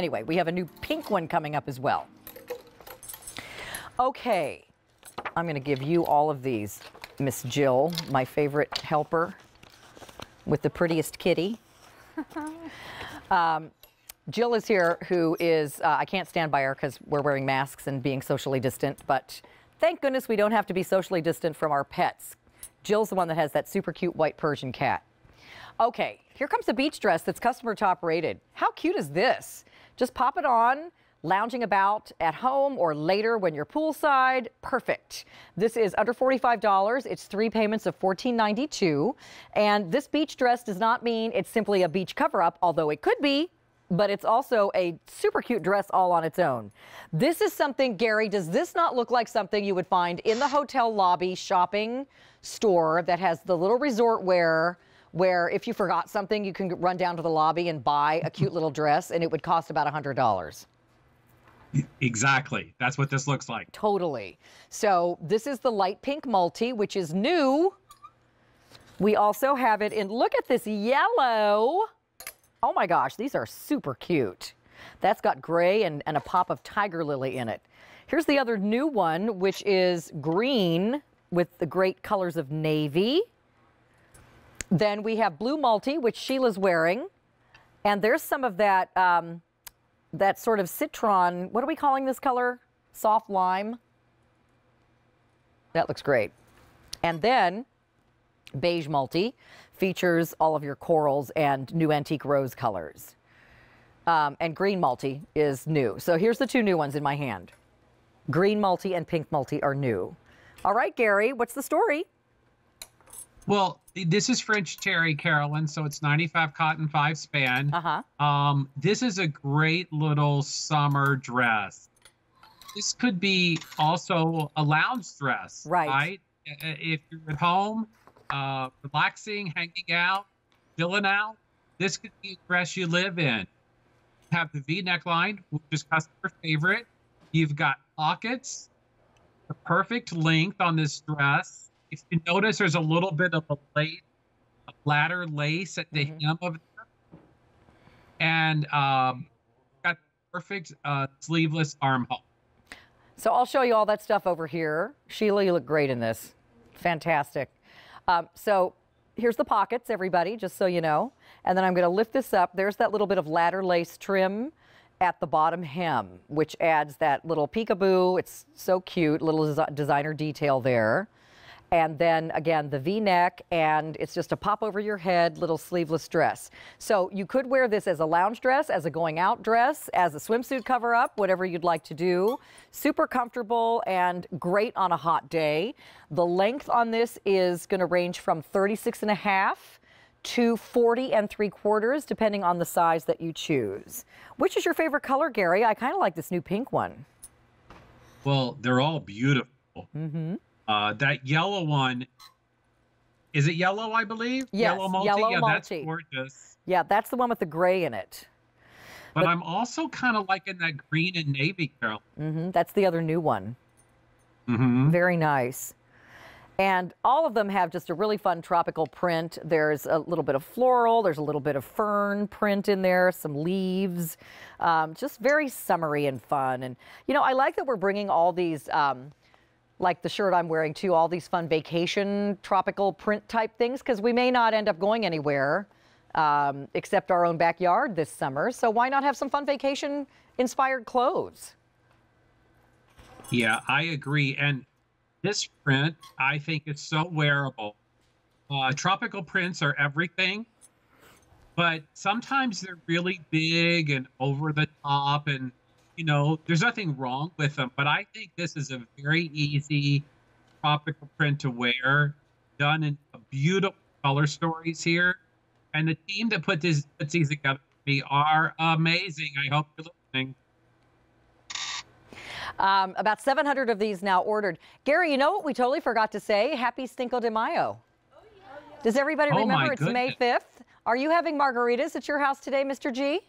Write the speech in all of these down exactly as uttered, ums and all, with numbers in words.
Anyway, we have a new pink one coming up as well. Okay, I'm going to give you all of these, Miss Jill, my favorite helper with the prettiest kitty. um, Jill is here, who is, uh, I can't stand by her because we're wearing masks and being socially distant, but thank goodness we don't have to be socially distant from our pets. Jill's the one that has that super cute white Persian cat. Okay, here comes a beach dress that's customer top rated. How cute is this? Just pop it on, lounging about at home or later when you're poolside. Perfect. This is under forty-five dollars. It's three payments of fourteen ninety-two. And this beach dress does not mean it's simply a beach cover-up, although it could be, but it's also a super cute dress all on its own. This is something, Gary, does this not look like something you would find in the hotel lobby shopping store that has the little resort wear, where if you forgot something, you can run down to the lobby and buy a cute little dress, and it would cost about one hundred dollars. Exactly. That's what this looks like. Totally. So this is the light pink multi, which is new. We also have it in, look at this yellow. Oh my gosh, these are super cute. That's got gray and, and a pop of tiger lily in it. Here's the other new one, which is green with the great colors of navy. Then we have blue multi, which Sheila's wearing. And there's some of that, um, that sort of citron, what are we calling this color? Soft lime. That looks great. And then beige multi features all of your corals and new antique rose colors. Um, and green multi is new. So here's the two new ones in my hand. Green multi and pink multi are new. All right, Gary, what's the story? Well, this is French Terry, Carolyn, so it's ninety-five cotton, five span. Uh-huh. Um, this is a great little summer dress. This could be also a lounge dress, right? right? If you're at home, uh, relaxing, hanging out, chilling out, this could be a dress you live in. You have the V neckline, which is customer favorite. You've got pockets, the perfect length on this dress. If you notice, there's a little bit of a lace, a ladder lace at the mm-hmm. hem of it. And um, got perfect uh, sleeveless armhole. So I'll show you all that stuff over here. Sheila, you look great in this. Fantastic. Um, so here's the pockets, everybody, just so you know. And then I'm going to lift this up. There's that little bit of ladder lace trim at the bottom hem, which adds that little peekaboo. It's so cute, little des designer detail there. And then again, the V-neck, and it's just a pop over your head, little sleeveless dress. So you could wear this as a lounge dress, as a going out dress, as a swimsuit cover up, whatever you'd like to do. Super comfortable and great on a hot day. The length on this is gonna range from thirty-six and a half to forty and three quarters, depending on the size that you choose. Which is your favorite color, Gary? I kind of like this new pink one. Well, they're all beautiful. Mm-hmm. Uh, that yellow one, is it yellow, I believe? Yes, yellow multi. Yellow yeah, multi. That's gorgeous. Yeah, that's the one with the gray in it. But, but I'm also kind of liking that green and navy, Carol. Mm-hmm, that's the other new one. Mm-hmm. Very nice. And all of them have just a really fun tropical print. There's a little bit of floral. There's a little bit of fern print in there, some leaves. Um, just very summery and fun. And, you know, I like that we're bringing all these... Um, like the shirt I'm wearing too, all these fun vacation, tropical print type things, because we may not end up going anywhere um, except our own backyard this summer. So why not have some fun vacation inspired clothes? Yeah, I agree. And this print, I think, is so wearable. Uh, tropical prints are everything, but sometimes they're really big and over the top, and you know, there's nothing wrong with them, but I think this is a very easy tropical print to wear, done in a beautiful color stories here. And the team that put this, puts these together for me are amazing. I hope you're listening. Um, about seven hundred of these now ordered. Gary, you know what we totally forgot to say? Happy Cinco de Mayo. Oh, yeah. Does everybody oh, remember it's goodness. May fifth? Are you having margaritas at your house today, Mister G?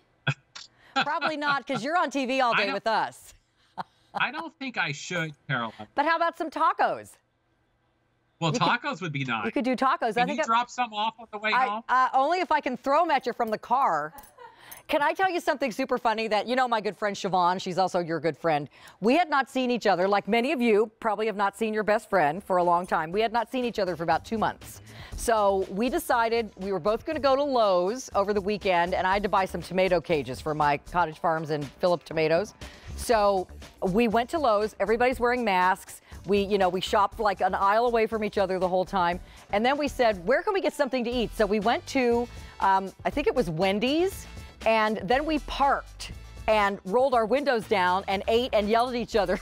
Probably not, because you're on T V all day with us. I don't think I should, Carolyn. But how about some tacos? Well, you tacos could, would be nice. You could do tacos. Can I think you I, drop some off on the way I, home? Uh, only if I can throw them at you from the car. Can I tell you something super funny that, you know, my good friend Siobhan, she's also your good friend. We had not seen each other, like many of you probably have not seen your best friend for a long time. We had not seen each other for about two months. So we decided we were both going to go to Lowe's over the weekend, and I had to buy some tomato cages for my cottage farms and Phillip tomatoes. So we went to Lowe's. Everybody's wearing masks. We, you know, we shopped like an aisle away from each other the whole time. And then we said, where can we get something to eat? So we went to, um, I think it was Wendy's, and then we parked and rolled our windows down and ate and yelled at each other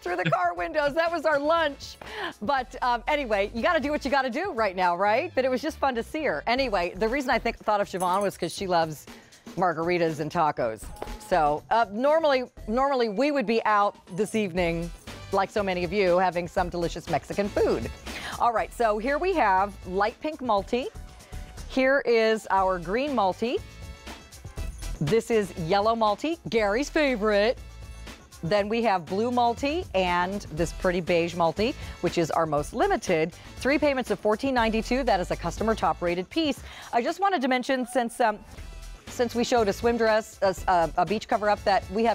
through the car windows. That was our lunch. But um, anyway, you got to do what you got to do right now, right? But it was just fun to see her. Anyway, the reason I think thought of Siobhan was because she loves margaritas and tacos. So uh, normally, normally we would be out this evening, like so many of you, having some delicious Mexican food. All right, so here we have light pink multi. Here is our green multi. This is yellow multi, Gary's favorite. Then we have blue multi and this pretty beige multi, which is our most limited. Three payments of fourteen ninety-two. That is a customer top-rated piece. I just wanted to mention, since um, since we showed a swim dress, a, a beach cover-up, that we have